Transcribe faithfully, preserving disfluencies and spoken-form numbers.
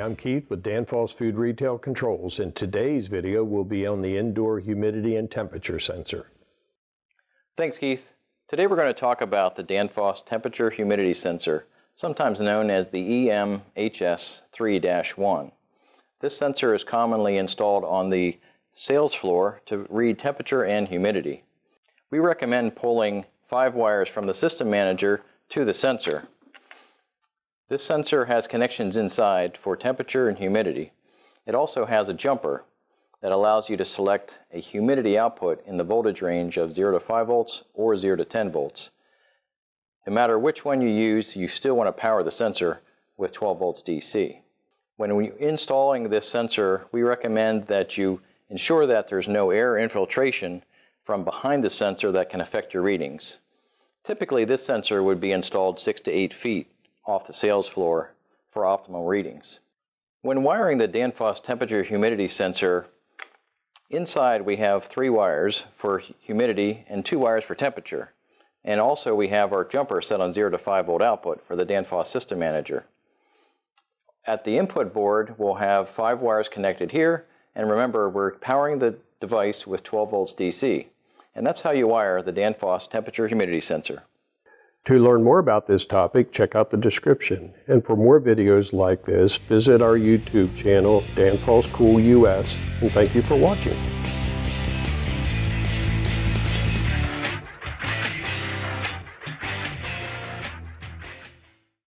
I'm Keith with Danfoss Food Retail Controls, and today's video will be on the indoor humidity and temperature sensor. Thanks, Keith. Today we're going to talk about the Danfoss temperature humidity sensor, sometimes known as the E M H S three dash one. This sensor is commonly installed on the sales floor to read temperature and humidity. We recommend pulling five wires from the system manager to the sensor. This sensor has connections inside for temperature and humidity. It also has a jumper that allows you to select a humidity output in the voltage range of zero to five volts or zero to ten volts. No matter which one you use, you still want to power the sensor with twelve volts D C. When we're installing this sensor, we recommend that you ensure that there's no air infiltration from behind the sensor that can affect your readings. Typically, this sensor would be installed six to eight feet off the sales floor for optimal readings. When wiring the Danfoss temperature humidity sensor, inside we have three wires for humidity and two wires for temperature. And also we have our jumper set on zero to five volt output for the Danfoss system manager. At the input board, we'll have five wires connected here, and remember we're powering the device with twelve volts D C. And that's how you wire the Danfoss temperature humidity sensor. To learn more about this topic, check out the description. And for more videos like this, visit our YouTube channel, DanfossCoolUS, and thank you for watching.